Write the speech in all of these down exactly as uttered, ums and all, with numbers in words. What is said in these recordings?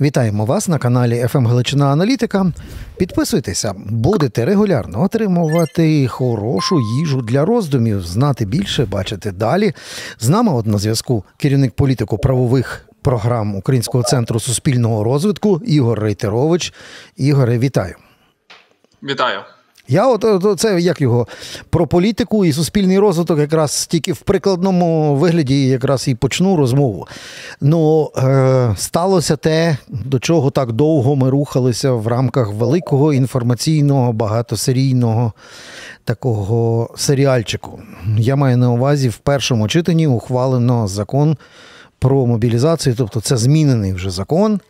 Вітаємо вас на каналі ФМ Галичина аналітика. Підписуйтеся, будете регулярно отримувати хорошу їжу для роздумів, знати більше, бачити далі. З нами от на зв'язку керівник політико-правових програм Українського центру суспільного розвитку Ігор Рейтерович. Ігоре, вітаю. Вітаю. Я от це як його про політику і суспільний розвиток якраз тільки в прикладному вигляді якраз і почну розмову. Ну, е, сталося те, до чого так довго ми рухалися в рамках великого інформаційного, багатосерійного такого серіальчику. Я маю на увазі, в першому читанні ухвалено закон про мобілізацію, тобто це змінений вже закон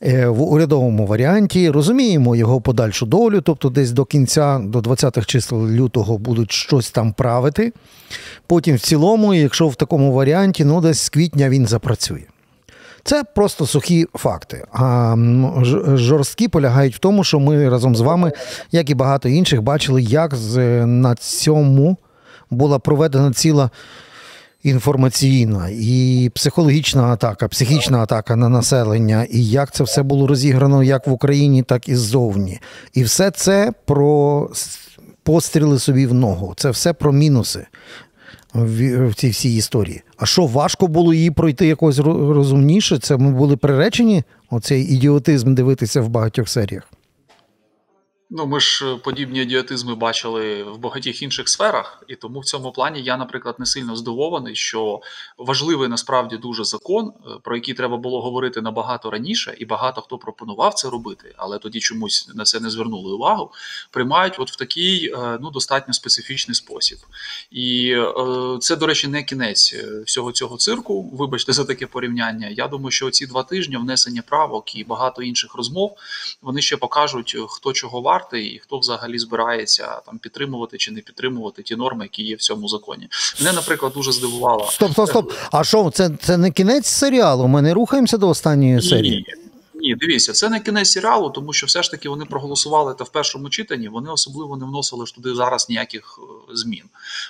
в урядовому варіанті. Розуміємо його подальшу долю, тобто десь до кінця, до двадцятих чисел лютого будуть щось там правити. Потім в цілому, якщо в такому варіанті, ну десь з квітня він запрацює. Це просто сухі факти. А жорсткі полягають в тому, що ми разом з вами, як і багато інших, бачили, як на цьому була проведена ціла інформаційна і психологічна атака, психічна атака на населення, і як це все було розіграно як в Україні, так і ззовні. І все це про постріли собі в ногу, це все про мінуси в цій всій історії. А що, важко було її пройти якось розумніше? Це ми були приречені, оцей ідіотизм дивитися в багатьох серіях? Ну, ми ж подібні ідіотизми бачили в багатьох інших сферах, і тому в цьому плані я, наприклад, не сильно здивований, що важливий насправді дуже закон, про який треба було говорити набагато раніше, і багато хто пропонував це робити, але тоді чомусь на це не звернули увагу, приймають от в такий, ну, достатньо специфічний спосіб. І це, до речі, не кінець всього цього цирку, вибачте за таке порівняння. Я думаю, що ці два тижні внесення правок і багато інших розмов, вони ще покажуть, хто чого варто і хто взагалі збирається там підтримувати чи не підтримувати ті норми, які є в цьому законі. Мене, наприклад, дуже здивувало. Стоп, стоп, стоп. А що, це, це не кінець серіалу? Ми не рухаємося до останньої серії? Ні. Ні, дивіться, це не кінець серіалу, тому що все ж таки вони проголосували та в першому читанні, вони особливо не вносили ж туди зараз ніяких змін.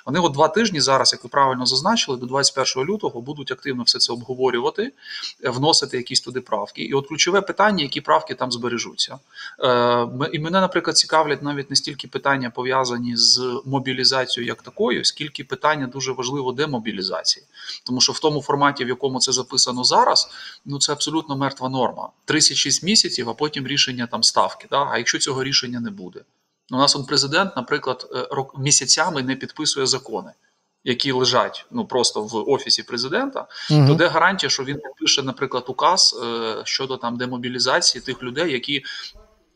Вони от два тижні зараз, як ви правильно зазначили, до двадцять першого лютого будуть активно все це обговорювати, вносити якісь туди правки. І от ключове питання, які правки там збережуться. І мене, наприклад, цікавлять навіть не стільки питання, пов'язані з мобілізацією як такою, скільки питання дуже важливо демобілізації. Тому що в тому форматі, в якому це записано зараз, ну це абсолютно мертва норма. тридцять шість місяців, а потім рішення там ставки. Да? А якщо цього рішення не буде? У нас он президент, наприклад, місяцями не підписує закони, які лежать ну просто в офісі президента, угу. То де гарантія, що він підпише, наприклад, указ щодо там демобілізації тих людей, які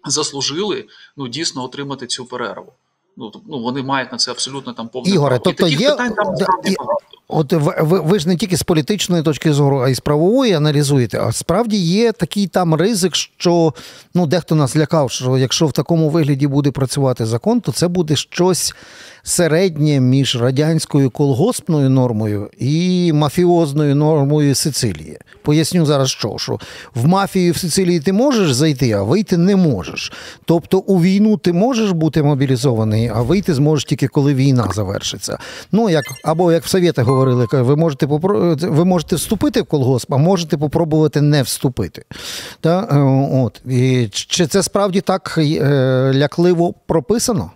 заслужили ну дійсно отримати цю перерву? Ну, ну вони мають на це абсолютно там повне право. Ігоре, тобто є... питань там насправді багато. От ви, ви ж не тільки з політичної точки зору, а й з правової аналізуєте, а справді є такий там ризик, що ну дехто нас лякав, що якщо в такому вигляді буде працювати закон, то це буде щось середнє між радянською колгоспною нормою і мафіозною нормою Сицилії. Поясню зараз, що, що в мафію в Сицилії ти можеш зайти, а вийти не можеш. Тобто у війну ти можеш бути мобілізований, а вийти зможеш тільки коли війна завершиться. Ну, як, або як в Совєтах говорили, ви можете, ви можете вступити в колгосп, а можете попробувати не вступити. Та? От. І чи це справді так лякливо прописано?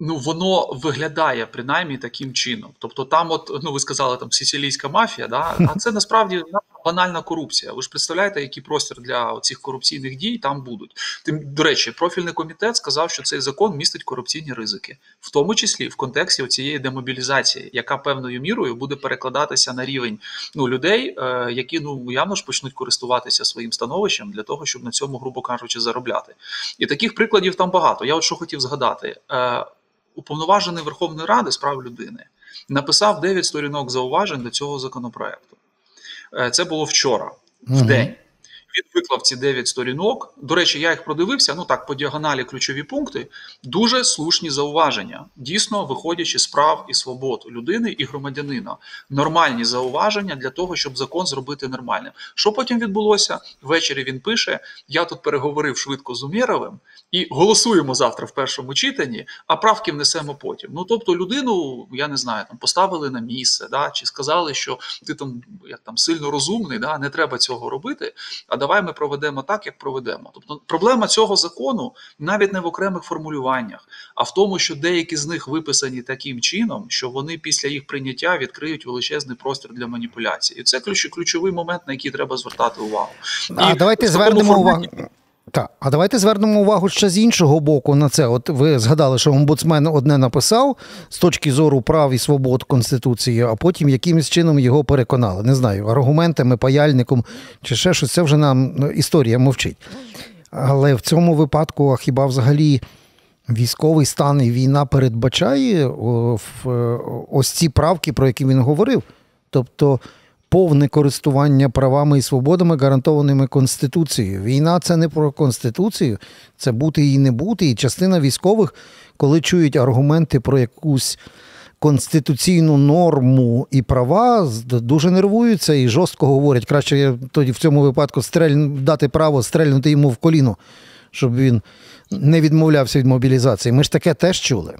Ну, воно виглядає, принаймні, таким чином. Тобто там, от, ну, ви сказали, там, сицилійська мафія, да? А це, насправді, банальна корупція. Ви ж представляєте, який простір для цих корупційних дій там будуть. Тим, до речі, профільний комітет сказав, що цей закон містить корупційні ризики. В тому числі в контексті цієї демобілізації, яка певною мірою буде перекладатися на рівень ну, людей, е, які, ну, явно ж почнуть користуватися своїм становищем для того, щоб на цьому, грубо кажучи, заробляти. І таких прикладів там багато. Я от що хотів згадати. Е, Уповноважений Верховної Ради з прав людини написав дев'ять сторінок зауважень до цього законопроекту. Це було вчора, в день. Угу. Він виклав ці дев'ять сторінок. До речі, я їх продивився, ну так, по діагоналі ключові пункти. Дуже слушні зауваження, дійсно виходячи з прав і свобод людини і громадянина. Нормальні зауваження для того, щоб закон зробити нормальним. Що потім відбулося? Ввечері він пише, я тут переговорив швидко з Умєровим і голосуємо завтра в першому читанні, а правки внесемо потім. Ну тобто людину, я не знаю, там поставили на місце, да, чи сказали, що ти там, як там сильно розумний, да, не треба цього робити, а давай ми проведемо так, як проведемо. Тобто проблема цього закону навіть не в окремих формулюваннях, а в тому, що деякі з них виписані таким чином, що вони після їх прийняття відкриють величезний простір для маніпуляцій. І це ключовий момент, на який треба звертати увагу. А і давайте звернемо форматі... увагу. Так, а давайте звернемо увагу ще з іншого боку на це. От ви згадали, що омбудсмен одне написав з точки зору прав і свобод Конституції, а потім якимось чином його переконали. Не знаю, аргументами, паяльником чи ще щось. Це вже нам історія мовчить. Але в цьому випадку, а хіба взагалі військовий стан і війна передбачає ось ці правки, про які він говорив? Тобто... повне користування правами і свободами, гарантованими Конституцією. Війна – це не про Конституцію, це бути і не бути. І частина військових, коли чують аргументи про якусь конституційну норму і права, дуже нервуються і жорстко говорять. Краще тоді в цьому випадку стрель... дати право стрельнути йому в коліно, щоб він не відмовлявся від мобілізації. Ми ж таке теж чули.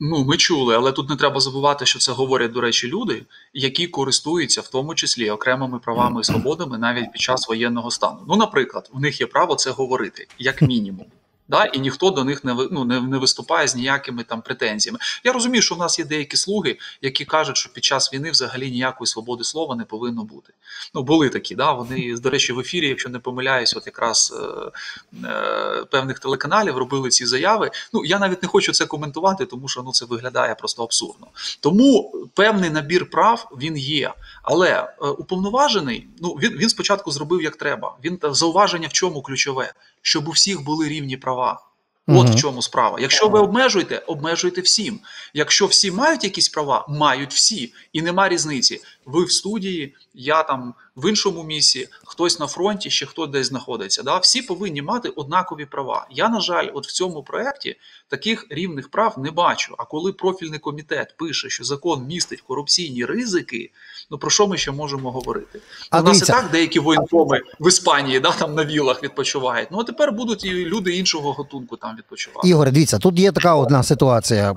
Ну, ми чули, але тут не треба забувати, що це говорять, до речі, люди, які користуються в тому числі окремими правами і свободами навіть під час воєнного стану. Ну, наприклад, в них є право це говорити, як мінімум. Да? І ніхто до них не, ну, не, не виступає з ніякими там претензіями. Я розумію, що в нас є деякі слуги, які кажуть, що під час війни взагалі ніякої свободи слова не повинно бути. Ну, були такі, да? Вони, до речі, в ефірі, якщо не помиляюсь, от якраз е, е, певних телеканалів робили ці заяви. Ну, я навіть не хочу це коментувати, тому що ну, це виглядає просто абсурдно. Тому певний набір прав він є. Але е, уповноважений, ну, він, він спочатку зробив як треба. Він зауваження в чому ключове? Щоб у всіх були рівні права. От угу. В чому справа. Якщо ви обмежуєте, обмежуйте всім. Якщо всі мають якісь права, мають всі. І нема різниці. Ви в студії, я там в іншому місці, хтось на фронті, ще хтось десь знаходиться. Да? Всі повинні мати однакові права. Я, на жаль, от в цьому проєкті таких рівних прав не бачу. А коли профільний комітет пише, що закон містить корупційні ризики, ну про що ми ще можемо говорити? А у нас і так деякі воєнкоми в Іспанії, да, там на вілах відпочивають. Ну а тепер будуть і люди іншого гатунку там відпочивати. Ігор, дивіться, тут є така одна ситуація.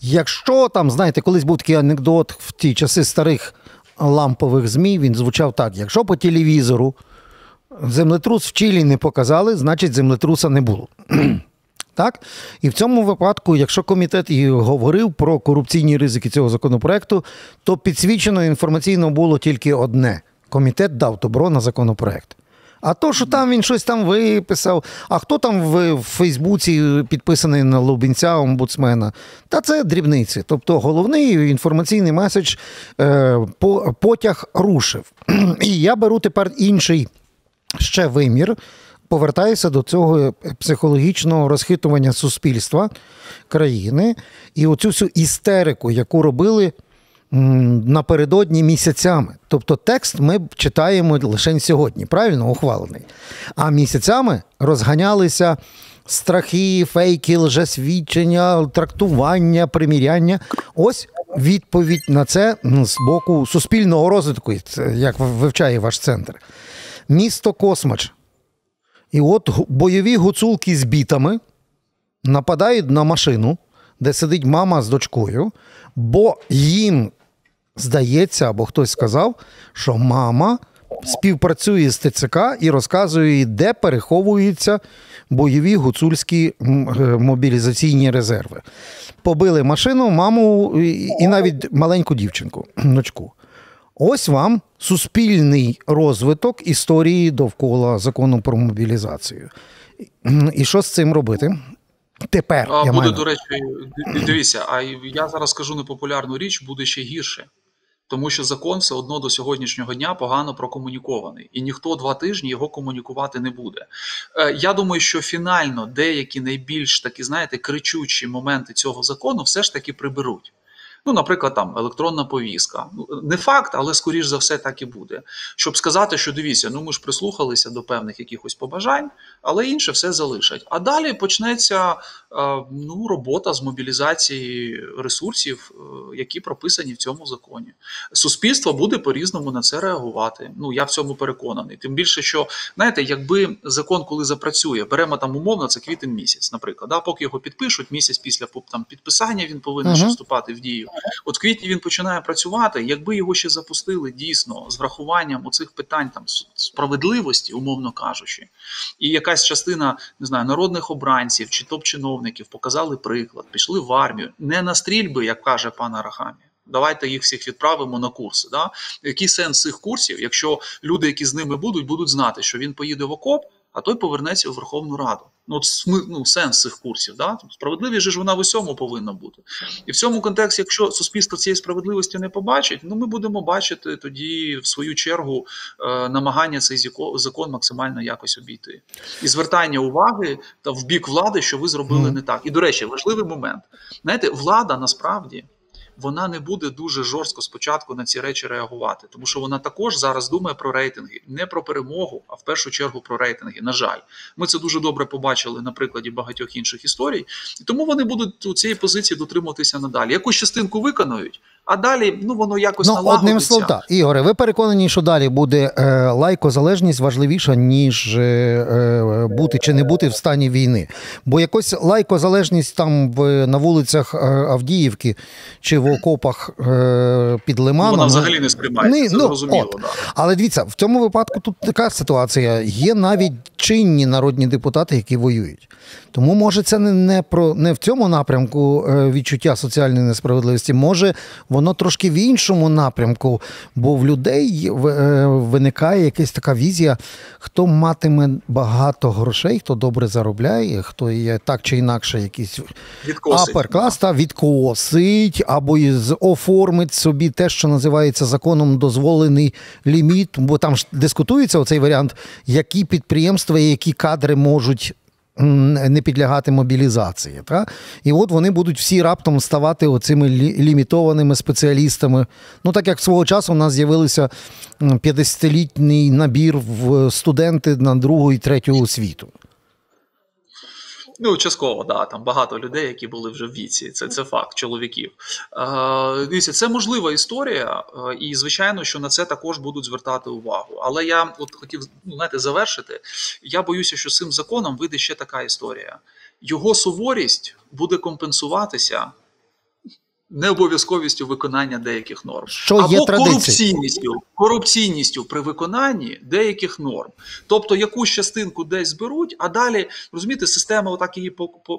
Якщо там, знаєте, колись був такий анекдот в ті часи старих лампових ЗМІ, він звучав так: якщо по телевізору землетрус в Чилі не показали, значить землетруса не було. Так? І в цьому випадку, якщо комітет і говорив про корупційні ризики цього законопроекту, то підсвічено інформаційно було тільки одне: комітет дав добро на законопроект. А то, що там він щось там виписав, а хто там в Фейсбуці підписаний на Лубінця, омбудсмена, та це дрібниці. Тобто головний інформаційний меседж е, по, потяг рушив. І я беру тепер інший ще вимір, повертаюся до цього психологічного розхитування суспільства країни і оцю всю істерику, яку робили напередодні місяцями. Тобто текст ми читаємо лише сьогодні, правильно, ухвалений. А місяцями розганялися страхи, фейки, лжесвідчення, трактування, приміряння. Ось відповідь на це з боку суспільного розвитку, як вивчає ваш центр. Місто Космач. І от бойові гуцулки з бітами нападають на машину, де сидить мама з дочкою, бо їм здається, або хтось сказав, що мама співпрацює з ТЦК і розказує, де переховуються бойові гуцульські мобілізаційні резерви. Побили машину, маму і навіть маленьку дівчинку, дочку. Ось вам суспільний розвиток історії довкола закону про мобілізацію. І що з цим робити? Тепер, а, я буде, маю. До речі, дивіться, а я зараз скажу непопулярну річ, буде ще гірше. Тому що закон все одно до сьогоднішнього дня погано прокомунікований. І ніхто два тижні його комунікувати не буде. Я думаю, що фінально деякі найбільш такі, знаєте, кричучі моменти цього закону все ж таки приберуть. Ну, наприклад, там електронна повістка. Не факт, але, скоріш за все, так і буде. Щоб сказати, що дивіться, ну ми ж прислухалися до певних якихось побажань, але інше все залишать. А далі почнеться ну, робота з мобілізації ресурсів, які прописані в цьому законі. Суспільство буде по-різному на це реагувати. Ну, я в цьому переконаний. Тим більше, що, знаєте, якби закон, коли запрацює, беремо там умовно, це квітень місяць, наприклад. Да? Поки його підпишуть, місяць після там, підписання він повинен uh-huh. вступати в дію. От в квітні він починає працювати. Якби його ще запустили дійсно з врахуванням оцих питань там справедливості, умовно кажучи, і якась частина, не знаю, народних обранців чи топ-чиновників показали приклад, пішли в армію, не на стрільби, як каже пан Арахамі. Давайте їх всіх відправимо на курси. Да? Який сенс цих курсів, якщо люди, які з ними будуть, будуть знати, що він поїде в окоп, а той повернеться у Верховну Раду. Ну, от ну, сенс цих курсів. Да? Справедливість же ж вона в усьому повинна бути. І в цьому контексті, якщо суспільство цієї справедливості не побачить, ну ми будемо бачити тоді, в свою чергу, намагання цей закон максимально якось обійти. І звертання уваги та в бік влади, що ви зробили не так. І, до речі, важливий момент. Знаєте, влада насправді... вона не буде дуже жорстко спочатку на ці речі реагувати, тому що вона також зараз думає про рейтинги, не про перемогу, а в першу чергу про рейтинги, на жаль. Ми це дуже добре побачили на прикладі багатьох інших історій, і тому вони будуть у цій позиції дотримуватися надалі. Якусь частинку виконують, а далі ну воно якось ну, налагодиться. Одним словом, так. Ігоре, ви переконані, що далі буде е, лайкозалежність важливіша, ніж е, е, бути чи не бути в стані війни? Бо якось лайкозалежність там в, на вулицях е, Авдіївки чи в окопах е, під Лиманом... Вона взагалі не сприймається, не, це ну, зрозуміло. Да. Але дивіться, в цьому випадку тут така ситуація. Є навіть чинні народні депутати, які воюють. Тому, може, це не, не, про, не в цьому напрямку е, відчуття соціальної несправедливості, може... воно трошки в іншому напрямку, бо в людей виникає якась така візія, хто матиме багато грошей, хто добре заробляє, хто є так чи інакше якийсь апер-клас, та відкосить, або оформить собі те, що називається законом дозволений ліміт, бо там ж дискутується оцей варіант, які підприємства і які кадри можуть не підлягати мобілізації. Та? І от вони будуть всі раптом ставати оцими лі- лімітованими спеціалістами. Ну, так як свого часу у нас з'явилися п'ятдесятилітній набір в студенти на другу і третю освіту. Ну, частково, да, там багато людей, які були вже в віці, це, це факт, чоловіків. Е, дивіться, це можлива історія, е, і, звичайно, що на це також будуть звертати увагу. Але я от хотів, ну, знаєте, завершити. Я боюся, що з цим законом вийде ще така історія. Його суворість буде компенсуватися необов'язковістю виконання деяких норм. Що або є корупційністю, корупційністю при виконанні деяких норм. Тобто якусь частинку десь зберуть, а далі, розумієте, система отак її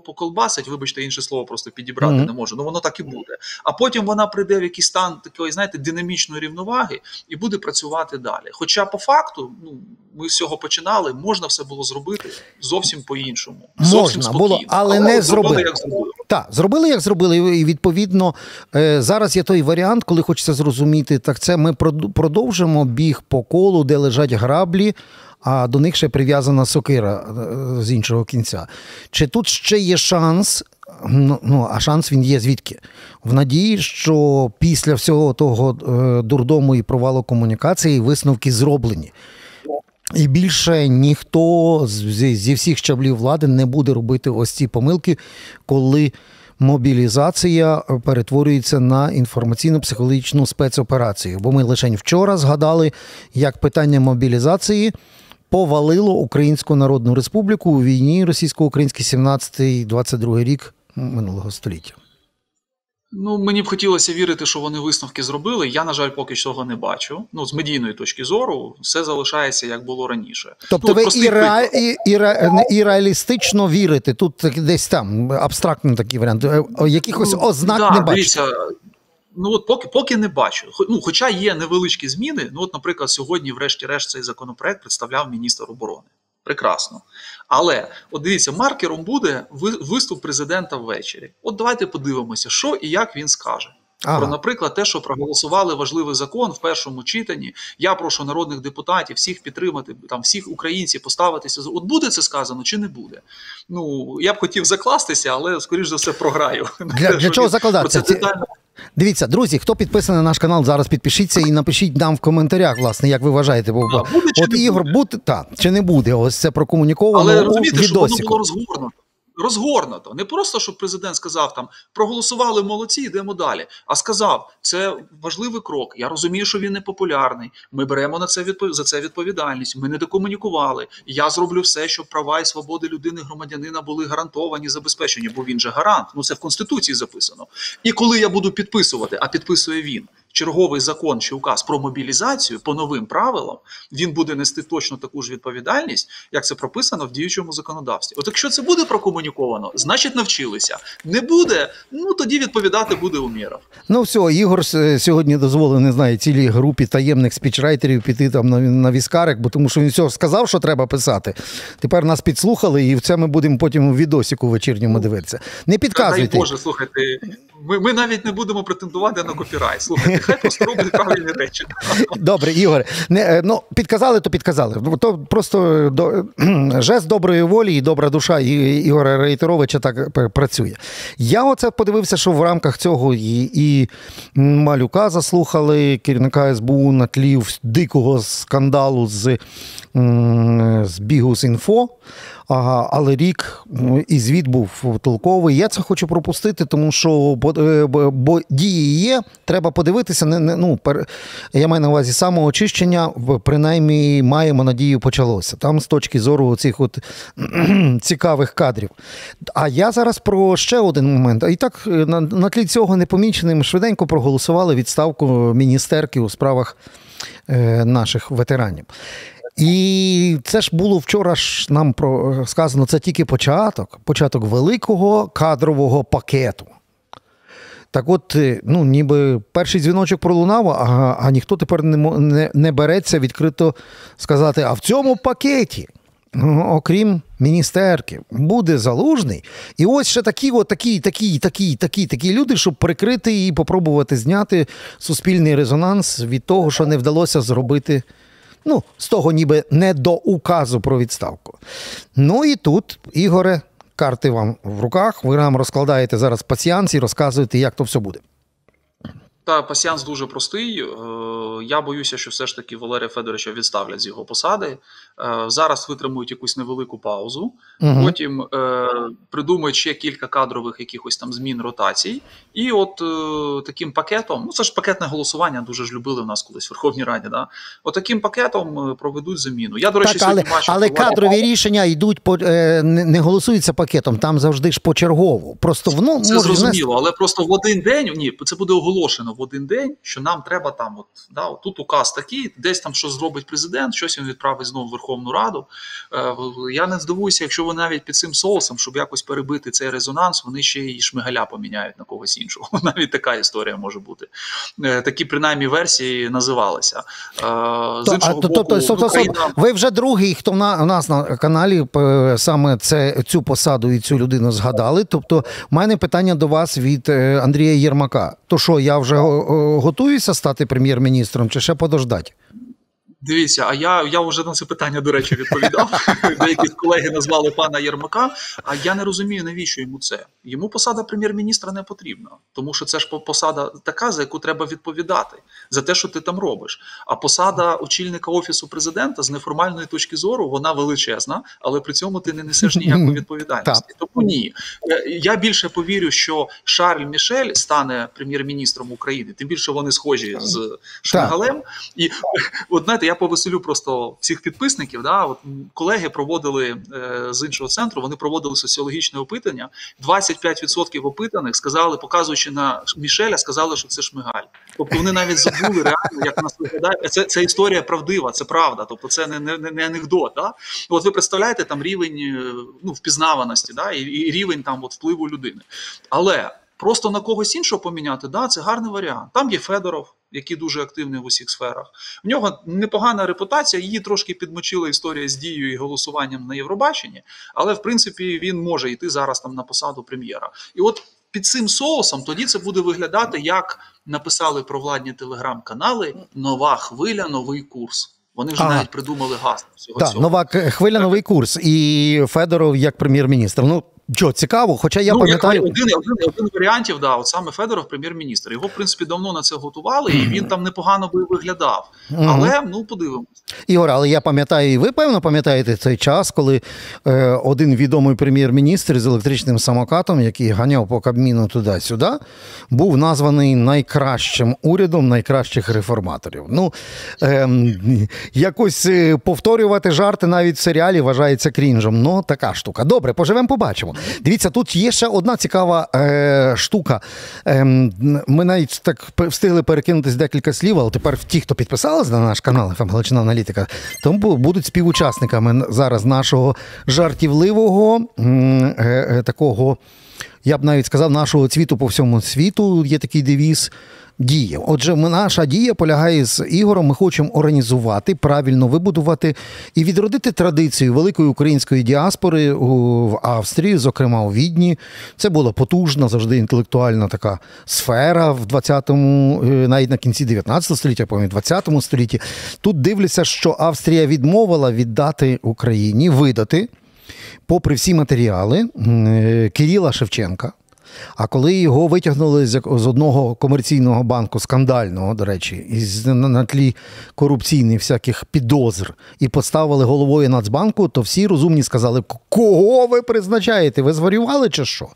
поколбасить, вибачте, інше слово просто підібрати mm-hmm. не можу, ну воно так і буде. А потім вона прийде в якийсь стан такої, знаєте, динамічної рівноваги і буде працювати далі. Хоча по факту, ну, ми з цього починали, можна все було зробити зовсім по-іншому. Зовсім можна спокійно було, але, але не зробили. Як зробили. Так, зробили, як зробили, і відповідно зараз є той варіант, коли хочеться зрозуміти, так це ми продовжимо біг по колу, де лежать граблі, а до них ще прив'язана сокира з іншого кінця. Чи тут ще є шанс, ну, а шанс він є звідки? В надії, що після всього того дурдому і провалу комунікації висновки зроблені. І більше ніхто зі всіх щаблів влади не буде робити ось ці помилки, коли мобілізація перетворюється на інформаційно-психологічну спецоперацію. Бо ми лише вчора згадали, як питання мобілізації повалило Українську Народну Республіку у війні російсько-українській сімнадцятий двадцять другий рік минулого століття. Ну, мені б хотілося вірити, що вони висновки зробили. Я, на жаль, поки цього не бачу. Ну, з медійної точки зору все залишається, як було раніше. Тобто ну, ви і, ре... і, і, і реалістично вірите? Тут десь там абстрактний такий варіант. Якихось ознак ну, да, не бачите? Дивіться, ну, от поки, поки не бачу. Ну, хоча є невеличкі зміни. Ну, от, наприклад, сьогодні, врешті-решт, цей законопроект представляв міністр оборони. Прекрасно. Але, от дивіться, маркером буде виступ президента ввечері. От давайте подивимося, що і як він скаже. Ага. Про, наприклад, те, що проголосували важливий закон в першому читанні. Я прошу народних депутатів всіх підтримати, там, всіх українців поставитися. От буде це сказано чи не буде? Ну, я б хотів закластися, але, скоріш за все, програю. Для, для чого закладатися? Дивіться, друзі, хто підписаний на наш канал, зараз підпишіться і напишіть нам в коментарях, власне, як ви вважаєте. Бо, а, буде, от Ігор, буде? Буде, та, чи не буде, ось це прокомуніковано у відосіку. Але розумієте, що воно було розгорнуто. розгорнуто. Не просто, щоб президент сказав там, проголосували молодці, йдемо далі, а сказав, це важливий крок, я розумію, що він не популярний, ми беремо на це відпов... за це відповідальність, ми не докомунікували, я зроблю все, щоб права і свободи людини, громадянина були гарантовані, забезпечені, бо він же гарант, ну це в Конституції записано. І коли я буду підписувати, а підписує він, черговий закон чи указ про мобілізацію по новим правилам, він буде нести точно таку ж відповідальність, як це прописано в діючому законодавстві. От якщо це буде прокомуніковано, значить навчилися. Не буде, ну тоді відповідати буде Умєров. Ну все, Ігор сьогодні дозволив, не знаю, цілій групі таємних спічрайтерів піти там на, на віскарик, бо тому що він все сказав, що треба писати. Тепер нас підслухали, і це ми будемо потім у відосіку вечірньому дивитися. Не підказуйте. Дай Боже, слухайте, ми, ми навіть не будемо претендувати на копірайт, слухайте. Хай просто роблять правильні речі. Добре, Ігоре. Не, ну, підказали, то підказали. То просто до, жест доброї волі і добра душа Ігоря Рейтеровича так працює. Я оце подивився, що в рамках цього і, і Малюка заслухали, керівника СБУ на тлі дикого скандалу з, з Бігус.Інфо. Ага, але рік і звіт був толковий. Я це хочу пропустити, тому що бо, бо дії є, треба подивитися. Не, не, ну, пер, я маю на увазі самоочищення, принаймні, маємо надію, почалося. Там з точки зору цих от цікавих кадрів. А я зараз про ще один момент. І так, на, на тлі цього непоміченим швиденько проголосували відставку міністерки у справах е, наших ветеранів. І це ж було вчора ж нам про сказано, це тільки початок, початок великого кадрового пакету. Так от, ну, ніби перший дзвіночок пролунав, а, а ніхто тепер не, не, не береться відкрито сказати, а в цьому пакеті, окрім міністерки, буде Залужний. І ось ще такі, от такі, такі, такі, такі, такі люди, щоб прикрити і попробувати зняти суспільний резонанс від того, що не вдалося зробити. Ну, з того ніби не до указу про відставку. Ну і тут, Ігоре, карти вам в руках, ви нам розкладаєте зараз пасіанс і розказуєте, як то все буде. Та пасіанс дуже простий. Я боюся, що все ж таки Валерія Федоровича відставлять з його посади. Зараз витримують якусь невелику паузу. Угу. Потім е, придумають ще кілька кадрових якихось там змін, ротацій. І от е, таким пакетом, ну це ж пакетне голосування, дуже ж любили в нас колись в Верховній Раді, да? От таким пакетом проведуть заміну. Я, до речі, так, сьогодні але, бачу... Але кадрові паузу. Рішення йдуть, по, е, не голосуються пакетом, там завжди ж почергово. Просто воно... Це зрозуміло, внести... але просто в один день, ні, це буде оголошено в один день, що нам треба там, от, да, от тут указ такий, десь там щось зробить президент, щось він відправить знову в Верховну Раду. Я не здивуюся, якщо вони навіть під цим соусом, щоб якось перебити цей резонанс, вони ще й Шмигаля поміняють на когось іншого. Навіть така історія може бути. Такі, принаймні, версії називалися. З іншого боку, то, то, то, то, Україна... Ви вже другий, хто на, у нас на каналі саме це, цю посаду і цю людину згадали. Тобто, в мене питання до вас від Андрія Єрмака. То що, я вже готуюся стати прем'єр-міністром чи ще подождати? Дивіться, а я, я вже на це питання, до речі, відповідав. Деякі колеги назвали пана Єрмака, а я не розумію, навіщо йому це. Йому посада прем'єр-міністра не потрібна, тому що це ж посада така, за яку треба відповідати, за те, що ти там робиш. А посада очільника Офісу Президента з неформальної точки зору, вона величезна, але при цьому ти не несеш ніякої відповідальності. Тому ні. Я більше повірю, що Шарль Мішель стане прем'єр-міністром України, тим більше вони схожі з Шмигалем. І от, знаєте, я повеселю просто всіх підписників. Да? От колеги проводили е, з іншого центру, вони проводили соціологічне опитання. двадцять п'ять відсотків опитаних сказали, показуючи на Мішеля, сказали, що це Шмигаль. Тобто вони навіть забули реально, як нас виглядає. Це, це історія правдива, це правда. Тобто це не, не, не анекдот. Да? От ви представляєте там рівень, ну, впізнаваності, да? і, і рівень там от впливу людини. Але просто на когось іншого поміняти, да, це гарний варіант. Там є Федоров, який дуже активний в усіх сферах. В нього непогана репутація, її трошки підмочила історія з Дією і голосуванням на Євробаченні, але, в принципі, він може йти зараз там на посаду прем'єра. І от під цим соусом тоді це буде виглядати, як написали провладні телеграм-канали, нова хвиля, новий курс. Вони вже а, навіть придумали гасло всього так, цього. Так, нова хвиля, новий курс. І Федоров як прем'єр-міністр. Ну, Джо, цікаво, хоча я ну, пам'ятаю... Один, один, один варіантів, да, от саме Федоров, прем'єр-міністр. Його, в принципі, давно на це готували, і він там непогано би виглядав. Mm-hmm. Але, ну, подивимось. Ігор, але я пам'ятаю, і ви, певно, пам'ятаєте цей час, коли е, один відомий прем'єр-міністр з електричним самокатом, який ганяв по Кабміну туди-сюди, був названий найкращим урядом найкращих реформаторів. Ну, е, якось повторювати жарти навіть в серіалі вважається крінжем. Ну, така штука. Добре, поживемо, побачимо. Дивіться, тут є ще одна цікава е, штука. Е, ми навіть так встигли перекинутись декілька слів, але тепер ті, хто підписалися на наш канал «ФМ Галичина аналітика», тому будуть співучасниками зараз нашого жартівливого е, такого, я б навіть сказав, нашого цвіту по всьому світу. Є такий девіз «Дія». Отже, наша дія полягає з Ігорем. Ми хочемо організувати, правильно вибудувати і відродити традицію великої української діаспори в Австрії, зокрема у Відні. Це була потужна, завжди інтелектуальна така сфера в двадцятому, навіть на кінці дев'ятнадцятого століття, по-моєму, двадцятому столітті. Тут дивляться, що Австрія відмовила віддати Україні, видати, попри всі матеріали, Кирила Шевченка. А коли його витягнули з одного комерційного банку, скандального, до речі, із, на тлі корупційних всяких підозр, і поставили головою Нацбанку, то всі розумні сказали, кого ви призначаєте, ви зварювали чи що?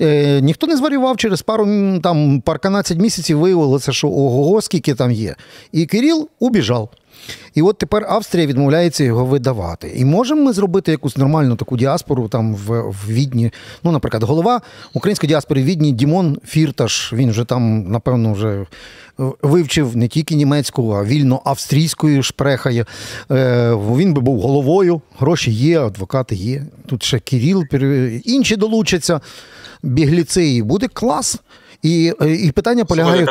Е, ніхто не зварював, через пару, там, парканадцять місяців виявилося, що ого-го, скільки там є. І Кирил убіжав. І от тепер Австрія відмовляється його видавати. І можемо ми зробити якусь нормальну таку діаспору там в, в Відні? Ну, наприклад, голова української діаспори в Відні Дімон Фірташ, він вже там, напевно, вже вивчив не тільки німецьку, а вільно австрійською шпрехає. Е, він би був головою, гроші є, адвокати є. Тут ще Кирил, інші долучаться, бігліці, і буде клас. І, і питання полягає...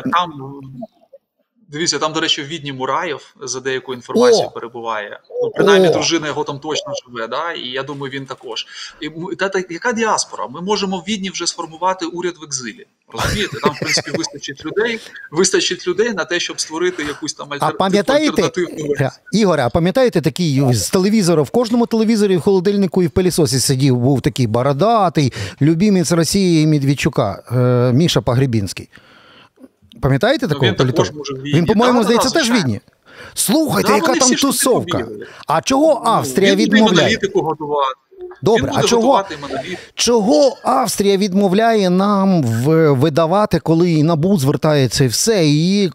Дивіться, там, до речі, в Відні Мураєв за деяку інформацію О! перебуває. Ну, принаймні, О! дружина його там точно живе, да? І я думаю, він також. І, та, та, яка діаспора? Ми можемо в Відні вже сформувати уряд в екзилі. Розумієте? Там, в принципі, вистачить людей, вистачить людей на те, щоб створити якусь там альтер... а альтернативну... Ігоре, а пам'ятаєте, такий з телевізора, в кожному телевізорі, в холодильнику і в пилісосі сидів, був такий бородатий, любімець Росії і Медведчука, е, Міша Пагребінський. Пам'ятаєте такого політолога? Він, по-моєму, да, здається, да, теж Відні. Слухайте, да, яка там тусовка. Відні. А чого Австрія він відмовляє? Добре, а чого, чого Австрія відмовляє нам видавати, коли і НАБУ звертається і все, і,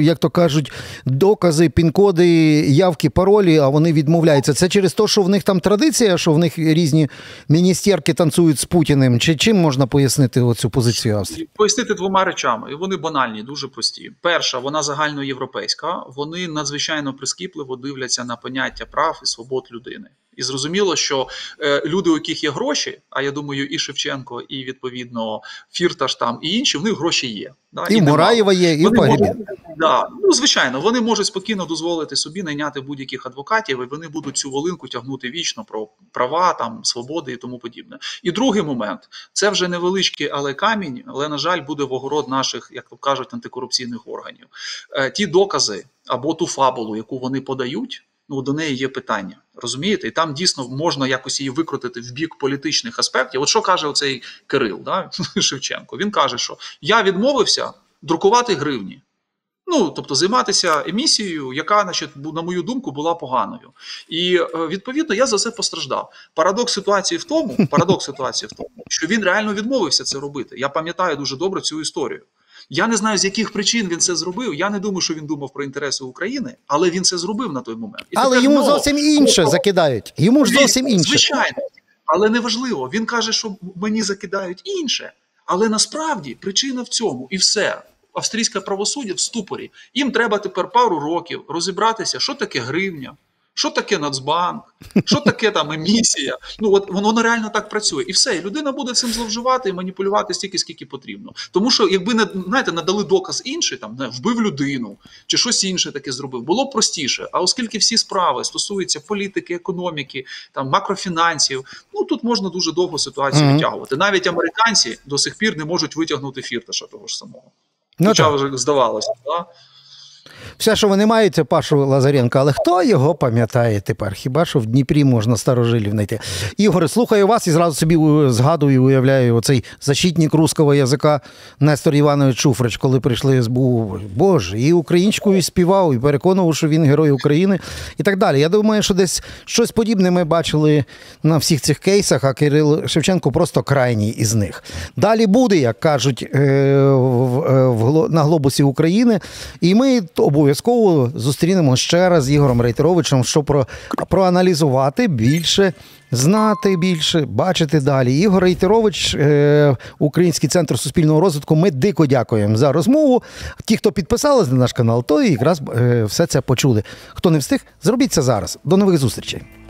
як то кажуть, докази, пін-коди, явки, паролі, а вони відмовляються. Це через те, що в них там традиція, що в них різні міністерки танцюють з Путіним? Чи чим можна пояснити оцю позицію Австрії? Пояснити двома речами. І вони банальні, дуже прості. Перша, вона загальноєвропейська. Вони надзвичайно прискіпливо дивляться на поняття прав і свобод людини. І зрозуміло, що е, люди, у яких є гроші, а я думаю, і Шевченко, і, відповідно, Фірташ там, і інші, в них гроші є. Да? І, і Мураєва є, і Пагребін. Да. Ну, звичайно, вони можуть спокійно дозволити собі найняти будь-яких адвокатів, і вони будуть цю волинку тягнути вічно про права, там, свободи і тому подібне. І другий момент. Це вже невеличкий, але камінь, але, на жаль, буде в огород наших, як то кажуть, антикорупційних органів. Е, ті докази або ту фабулу, яку вони подають, ну, до неї є питання, розумієте? І там дійсно можна якось її викрутити в бік політичних аспектів. От що каже оцей Кирил, да? Шевченко? Він каже, що я відмовився друкувати гривні. Ну, тобто займатися емісією, яка, значить, на мою думку, була поганою. І, відповідно, я за це постраждав. Парадокс ситуації в тому, парадокс ситуації в тому, що він реально відмовився це робити. Я пам'ятаю дуже добре цю історію. Я не знаю, з яких причин він це зробив. Я не думаю, що він думав про інтереси України, але він це зробив на той момент. І але йому мало. Зовсім інше О, закидають. Йому ж він, зовсім інше. Звичайно, але неважливо. Він каже, що мені закидають інше. Але насправді причина в цьому і все. Австрійське правосуддя в ступорі. Їм треба тепер пару років розібратися, що таке гривня, що таке Нацбанк, що таке там емісія. Ну, от воно реально так працює. І все, і людина буде цим зловживати і маніпулювати стільки, скільки потрібно. Тому що, якби, знаєте, надали доказ інший, там, не, вбив людину, чи щось інше таке зробив, було б простіше. А оскільки всі справи стосуються політики, економіки, там, макрофінансів, ну, тут можна дуже довго ситуацію mm-hmm. витягувати. Навіть американці до сих пір не можуть витягнути Фірташа того ж самого. Ну, хоча так. Вже здавалося, так? Да? Все, що вони мають, це Пашу Лазаренка, але хто його пам'ятає тепер? Хіба що в Дніпрі можна старожилів знайти. Ігор, слухаю вас і зразу собі згадую і уявляю оцей защитник руського язика Нестор Іванович Шуфрич, коли прийшли ес бе у. Боже, і українською співав, і переконував, що він герой України і так далі. Я думаю, що десь щось подібне ми бачили на всіх цих кейсах, а Кирило Шевченко просто крайній із них. Далі буде, як кажуть, на глобусі України, і ми обов'язково зустрінемо ще раз з Ігорем Рейтеровичем, щоб про, проаналізувати більше, знати більше, бачити далі. Ігор Рейтерович, Український центр суспільного розвитку, ми дико дякуємо за розмову. Ті, хто підписались на наш канал, то якраз все це почули. Хто не встиг, зробіть це зараз. До нових зустрічей.